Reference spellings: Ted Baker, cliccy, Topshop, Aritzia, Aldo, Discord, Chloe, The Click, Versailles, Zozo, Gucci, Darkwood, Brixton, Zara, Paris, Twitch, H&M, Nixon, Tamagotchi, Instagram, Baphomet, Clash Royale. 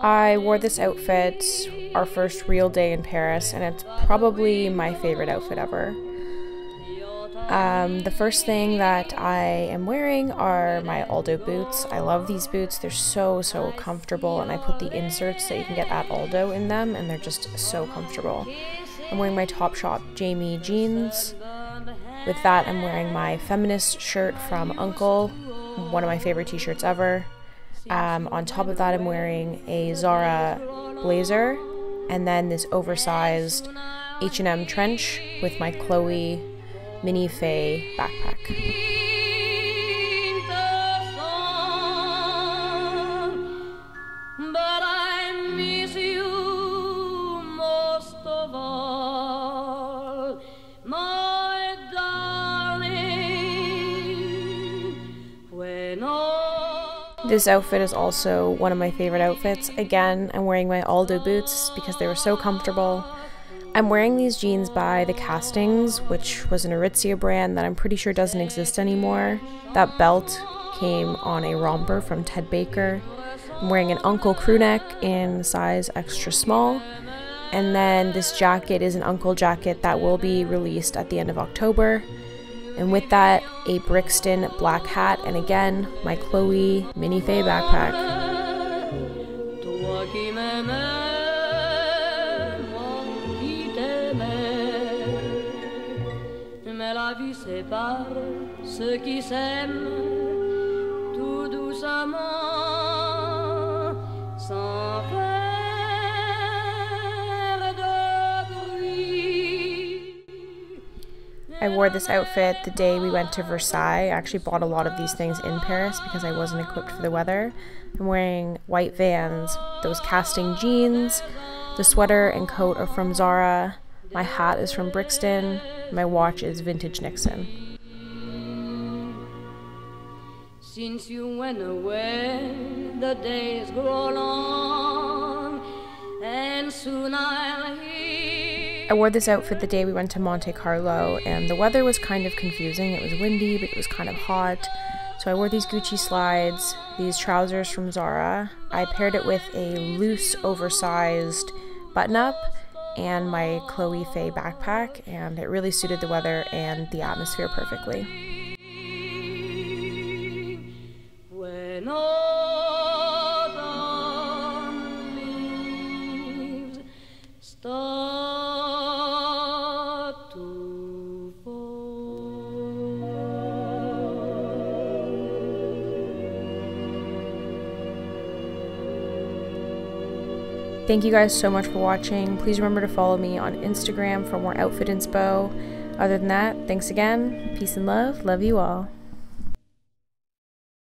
I wore this outfit our first real day in Paris, and it's probably my favorite outfit ever. The first thing that I am wearing are my Aldo boots. I love these boots. They're so comfortable, and I put the inserts that you can get at Aldo in them, and they're just so comfortable. I'm wearing my Topshop Jamie jeans. With that, I'm wearing my feminist shirt from Uncle, one of my favorite t-shirts ever. On top of that, I'm wearing a Zara blazer, and then this oversized H&M trench with my Chloe mini fae backpack. This outfit is also one of my favorite outfits. Again, I'm wearing my Aldo boots because they were so comfortable. I'm wearing these jeans by The Castings, which was an Aritzia brand that I'm pretty sure doesn't exist anymore. That belt came on a romper from Ted Baker. I'm wearing an Uncle crew neck in size extra small. And then this jacket is an Uncle jacket that will be released at the end of October. And with that, a Brixton black hat, and again, my Chloe mini fae backpack. I wore this outfit the day we went to Versailles. I actually bought a lot of these things in Paris because I wasn't equipped for the weather. I'm wearing white Vans, those Casting jeans, the sweater and coat are from Zara, my hat is from Brixton, my watch is vintage Nixon. Since you went away, the days grow long, and soon I'll hear. I wore this outfit the day we went to Monte Carlo, and the weather was kind of confusing. It was windy, but it was kind of hot. So I wore these Gucci slides, these trousers from Zara. I paired it with a loose, oversized button-up and my Chloe Faye backpack, and it really suited the weather and the atmosphere perfectly. Thank you guys so much for watching. Please remember to follow me on Instagram for more outfit inspo. Other than that, thanks again. Peace and love. Love you all.